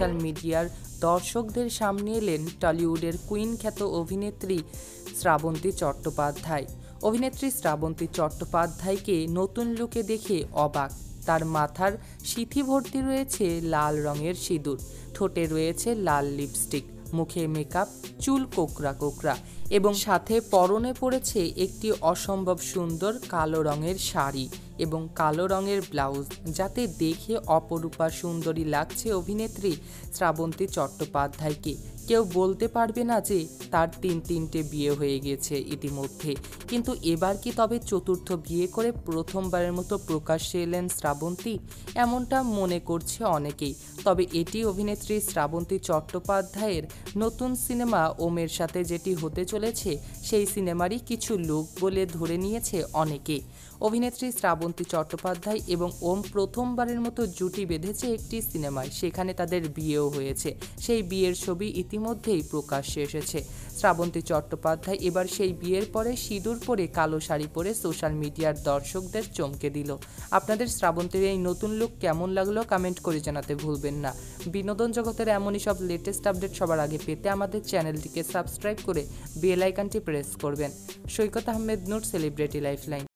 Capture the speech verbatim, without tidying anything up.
Social মিডিয়ার দর্শকদের সামনে এলেন টলিউডের কুইন খ্যাত অভিনেত্রী শ্রাবন্তী চট্টোপাধ্যায়। অভিনেত্রী শ্রাবন্তী চট্টোপাধ্যায়কে নতুন লুকে দেখে অবাক। তার মাথার সিঁথি ভর্তি রয়েছে লাল রঙের সিঁদুর, ঠোঁটে রয়েছে লাল লিপস্টিক, মুখে মেকআপ, চুল কোকড়া কোকড়া এবং সাথে পরনে পড়েছে একটি অসম্ভব সুন্দর কালো রঙের শাড়ি এবং কালো রঙের ব্লাউজ, যাতে দেখে অপরূপা সুন্দরী লাগছে অভিনেত্রী শ্রাবন্তী চট্টোপাধ্যায়কে। কেউ বলতে পারবে না যে তার তিন তিনটে বিয়ে হয়ে গেছে ইতিমধ্যে, কিন্তু এবার কি তবে চতুর্থ বিয়ে করে প্রথমবারের মতো প্রকাশ্যে এলেন শ্রাবন্তী? এমনটা মনে করছে অনেকেই। তবে এটি অভিনেত্রী শ্রাবন্তী চট্টোপাধ্যায়ের নতুন সিনেমা ওমের সাথে যেটি হতে চলেছে সেই সিনেমারই কিছু লুক বলে ধরে নিয়েছে অনেকে। অভিনেত্রী শ্রাবন্তী চট্টোপাধ্যায় এবং ওম প্রথমবারের মতো জুটি বেঁধেছে একটি সিনেমায়, সেখানে তাদের বিয়েও হয়েছে। সেই বিয়ের ছবি ইতিমধ্যেই প্রকাশ্যে এসেছে। শ্রাবন্তী চট্টোপাধ্যায় এবার সেই বিয়ের পরে সিঁদুর পরে কালো শাড়ি পরে সোশ্যাল মিডিয়ার দর্শকদের চমকে দিল। আপনাদের শ্রাবন্তীর এই নতুন লুক কেমন লাগলো কমেন্ট করে জানাতে ভুলবেন না। বিনোদন জগতের এমনই সব লেটেস্ট আপডেট সবার আগে পেতে আমাদের চ্যানেলটিকে সাবস্ক্রাইব করে বেল আইকনটি প্রেস করবেন। Saikat Ahmed Noor, celebrity lifeline.